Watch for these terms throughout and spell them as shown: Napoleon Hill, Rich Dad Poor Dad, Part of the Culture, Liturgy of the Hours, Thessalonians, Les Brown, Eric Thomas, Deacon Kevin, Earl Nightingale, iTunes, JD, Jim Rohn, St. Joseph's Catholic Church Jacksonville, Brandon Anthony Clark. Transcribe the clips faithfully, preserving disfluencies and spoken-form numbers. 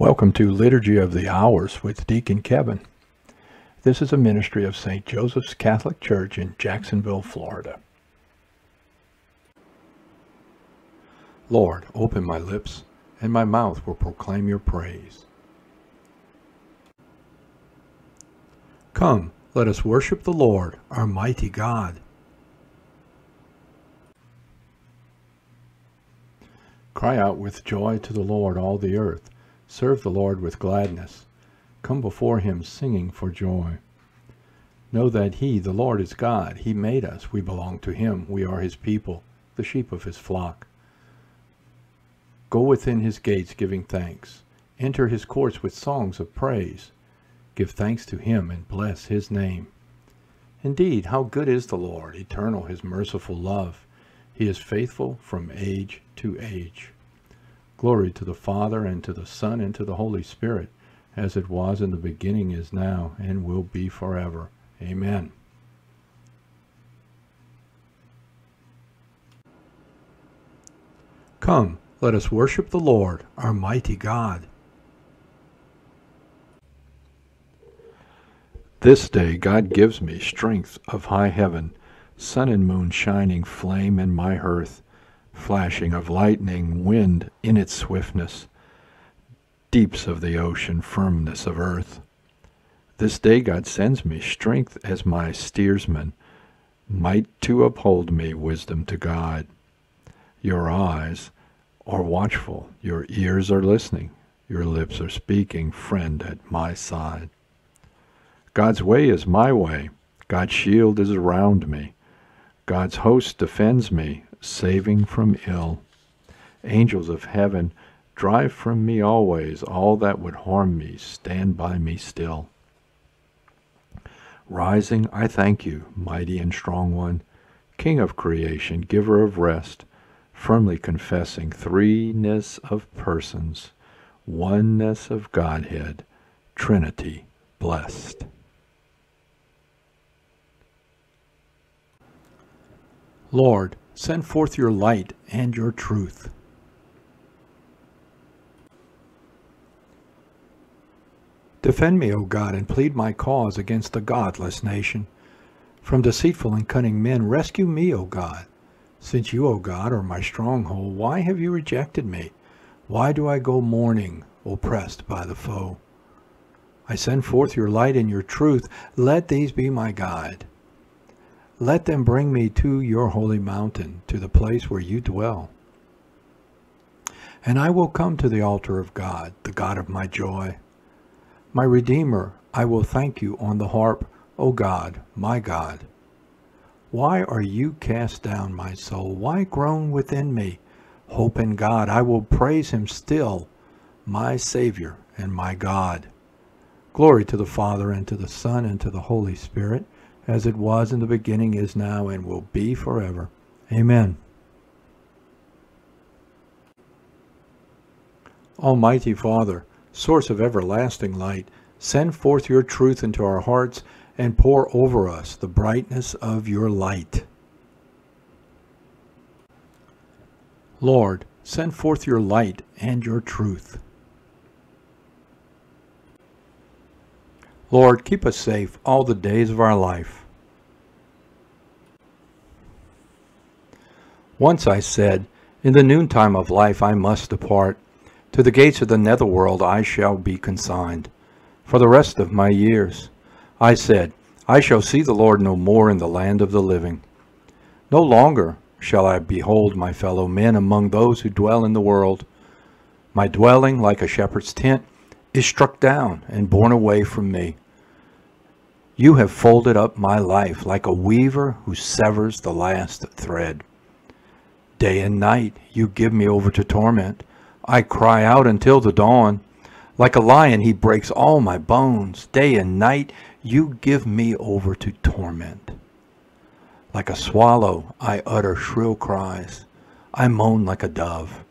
Welcome to Liturgy of the Hours with Deacon Kevin. This is a ministry of Saint Joseph's Catholic Church in Jacksonville, Florida. Lord, open my lips, and my mouth will proclaim your praise. Come, let us worship the Lord, our mighty God. Cry out with joy to the Lord, all the earth. Serve the Lord with gladness. Come before him singing for joy. Know that he, the Lord, is God. He made us. We belong to him. We are his people, the sheep of his flock. Go within his gates giving thanks. Enter his courts with songs of praise. Give thanks to him and bless his name. Indeed, how good is the Lord, eternal his merciful love. He is faithful from age to age. Glory to the Father, and to the Son, and to the Holy Spirit, as it was in the beginning, is now, and will be forever. Amen. Come, let us worship the Lord, our mighty God. This day God gives me strength of high heaven, sun and moon shining flame in my hearth, flashing of lightning, wind in its swiftness, deeps of the ocean, firmness of earth. This day God sends me strength as my steersman, might to uphold me, wisdom to guide. Your eyes are watchful, your ears are listening, your lips are speaking, friend at my side. God's way is my way, God's shield is around me, God's host defends me, saving from ill. Angels of heaven, drive from me always all that would harm me, stand by me still. Rising, I thank you, mighty and strong one, King of creation, giver of rest, firmly confessing threeness of persons, oneness of Godhead, Trinity blessed. Lord, send forth your light and your truth. Defend me, O God, and plead my cause against the godless nation. From deceitful and cunning men, rescue me, O God. Since you, O God, are my stronghold, why have you rejected me? Why do I go mourning, oppressed by the foe? I send forth your light and your truth. Let these be my guide. Let them bring me to your holy mountain, to the place where you dwell. And I will come to the altar of God, the God of my joy. My Redeemer, I will thank you on the harp, O God, my God. Why are you cast down, my soul? Why groan within me? Hope in God, I will praise him still, my Savior and my God. Glory to the Father, and to the Son, and to the Holy Spirit, as it was in the beginning, is now, and will be forever. Amen. Almighty Father, source of everlasting light, send forth your truth into our hearts and pour over us the brightness of your light. Lord, send forth your light and your truth. Lord, keep us safe all the days of our life. Once I said, in the noontime of life I must depart. To the gates of the netherworld I shall be consigned for the rest of my years. I said, I shall see the Lord no more in the land of the living. No longer shall I behold my fellow men among those who dwell in the world. My dwelling, like a shepherd's tent, is struck down and borne away from me. You have folded up my life like a weaver who severs the last thread. Day and night you give me over to torment. I cry out until the dawn. Like a lion he breaks all my bones. Day and night you give me over to torment. Like a swallow I utter shrill cries. I moan like a dove.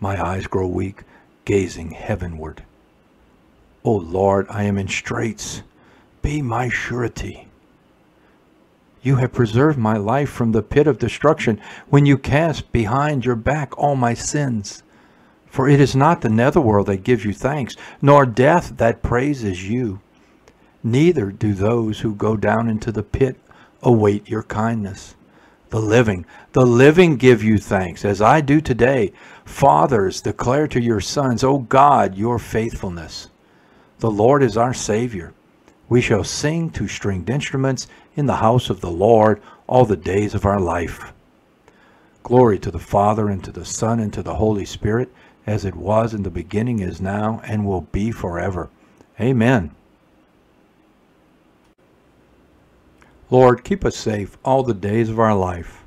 My eyes grow weak, gazing heavenward. O Lord, I am in straits. Be my surety. You have preserved my life from the pit of destruction when you cast behind your back all my sins. For it is not the netherworld that gives you thanks, nor death that praises you. Neither do those who go down into the pit await your kindness. The living, the living give you thanks, as I do today. Fathers, declare to your sons, O God, your faithfulness. The Lord is our Savior. We shall sing to stringed instruments in the house of the Lord all the days of our life. Glory to the Father, and to the Son, and to the Holy Spirit, as it was in the beginning, is now, and will be forever. Amen. Lord, keep us safe all the days of our life.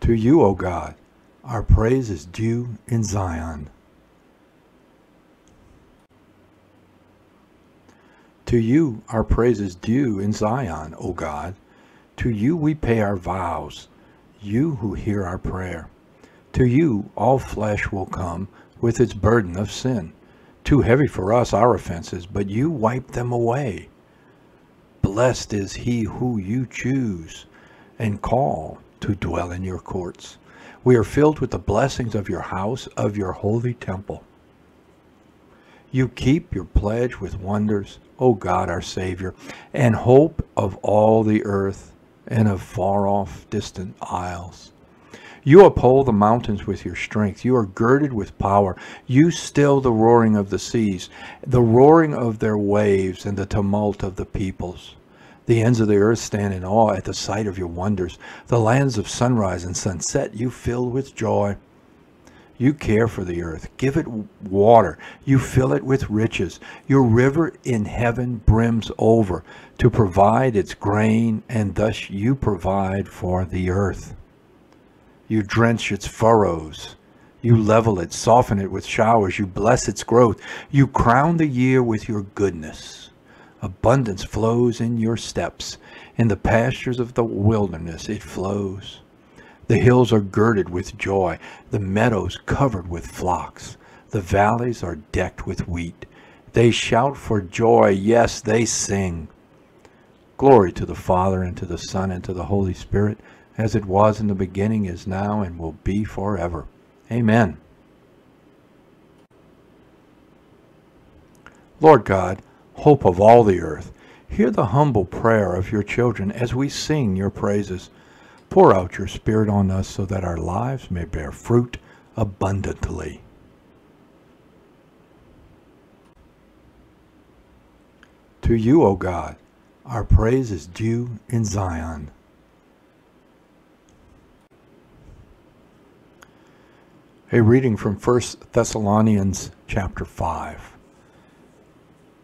To you, O God, our praise is due in Zion. To you our praise is due in Zion, O God. To you we pay our vows, you who hear our prayer. To you all flesh will come with its burden of sin. Too heavy for us, our offenses, but you wipe them away. Blessed is he who you choose and call to dwell in your courts. We are filled with the blessings of your house, of your holy temple. You keep your pledge with wonders, O God, our Savior, and hope of all the earth and of far-off distant isles. You uphold the mountains with your strength. You are girded with power. You still the roaring of the seas, the roaring of their waves, and the tumult of the peoples. The ends of the earth stand in awe at the sight of your wonders. The lands of sunrise and sunset you fill with joy. You care for the earth. Give it water. You fill it with riches. Your river in heaven brims over to provide its grain, and thus you provide for the earth. You drench its furrows. You level it, soften it with showers. You bless its growth. You crown the year with your goodness. Abundance flows in your steps. In the pastures of the wilderness it flows. The hills are girded with joy. The meadows covered with flocks. The valleys are decked with wheat. They shout for joy. Yes, they sing. Glory to the Father, and to the Son, and to the Holy Spirit, as it was in the beginning, is now, and will be forever. Amen. Lord God, hope of all the earth, hear the humble prayer of your children as we sing your praises. Pour out your Spirit on us so that our lives may bear fruit abundantly. To you, O God, our praise is due in Zion. A reading from First Thessalonians chapter five.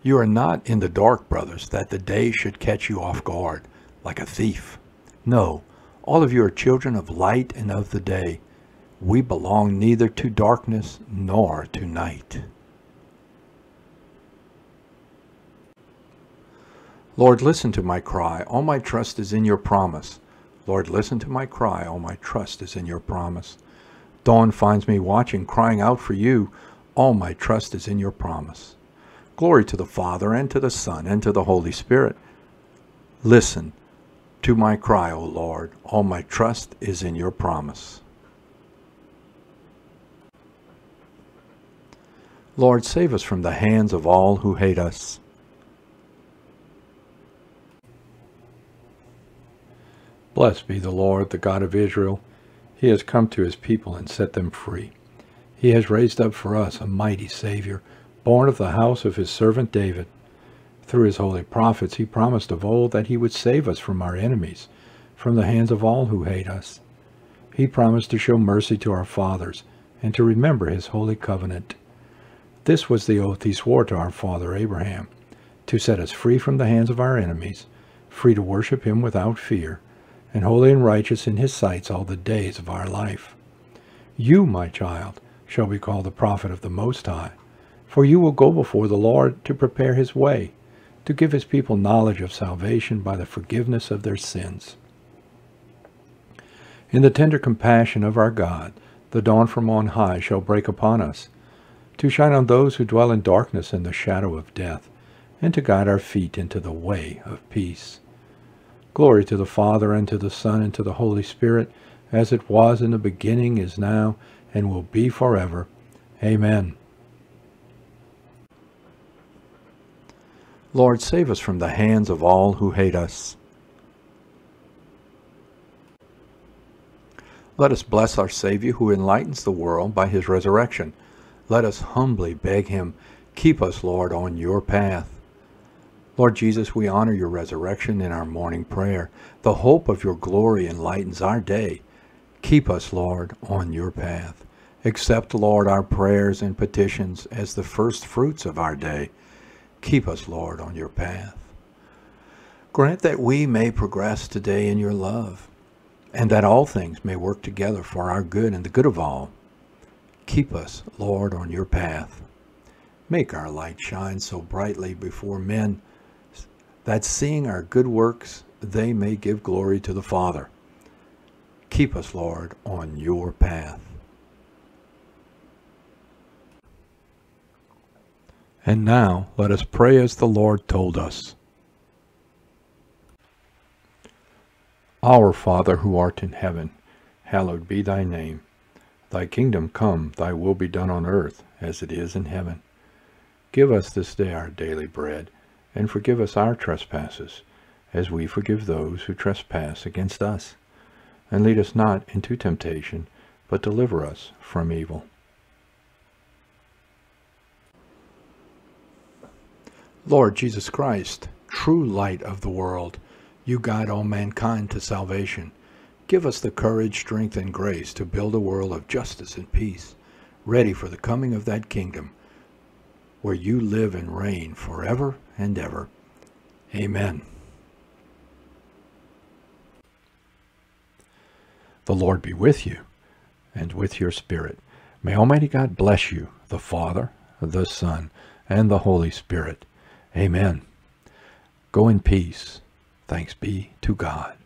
You are not in the dark, brothers, that the day should catch you off guard like a thief. No, all of you are children of light and of the day. We belong neither to darkness nor to night. Lord, listen to my cry. All my trust is in your promise. Lord, listen to my cry. All my trust is in your promise. Dawn finds me watching, crying out for you. All my trust is in your promise. Glory to the Father, and to the Son, and to the Holy Spirit. Listen to my cry, O Lord. All my trust is in your promise. Lord, save us from the hands of all who hate us. Blessed be the Lord, the God of Israel. He has come to his people and set them free. He has raised up for us a mighty Savior, born of the house of his servant David. Through his holy prophets he promised of old that he would save us from our enemies, from the hands of all who hate us. He promised to show mercy to our fathers and to remember his holy covenant. This was the oath he swore to our father Abraham, to set us free from the hands of our enemies, free to worship him without fear, and holy and righteous in his sights all the days of our life. You, my child, shall be called the prophet of the Most High, for you will go before the Lord to prepare his way, to give his people knowledge of salvation by the forgiveness of their sins. In the tender compassion of our God, the dawn from on high shall break upon us, to shine on those who dwell in darkness and the shadow of death, and to guide our feet into the way of peace. Glory to the Father, and to the Son, and to the Holy Spirit, as it was in the beginning, is now, and will be forever. Amen. Lord, save us from the hands of all who hate us. Let us bless our Savior, who enlightens the world by his resurrection. Let us humbly beg him, keep us, Lord, on your path. Lord Jesus, we honor your resurrection in our morning prayer. The hope of your glory enlightens our day. Keep us, Lord, on your path. Accept, Lord, our prayers and petitions as the first fruits of our day. Keep us, Lord, on your path. Grant that we may progress today in your love, and that all things may work together for our good and the good of all. Keep us, Lord, on your path. Make our light shine so brightly before men that, seeing our good works, they may give glory to the Father. Keep us, Lord, on your path. And now let us pray as the Lord told us. Our Father, who art in heaven, hallowed be thy name. Thy kingdom come, thy will be done on earth as it is in heaven. Give us this day our daily bread, and forgive us our trespasses, as we forgive those who trespass against us. And lead us not into temptation, but deliver us from evil. Lord Jesus Christ, true light of the world, you guide all mankind to salvation. Give us the courage, strength, and grace to build a world of justice and peace, ready for the coming of that kingdom, where you live and reign forever and ever. Amen. The Lord be with you, and with your spirit. May Almighty God bless you, the Father, the Son, and the Holy Spirit. Amen. Go in peace. Thanks be to God.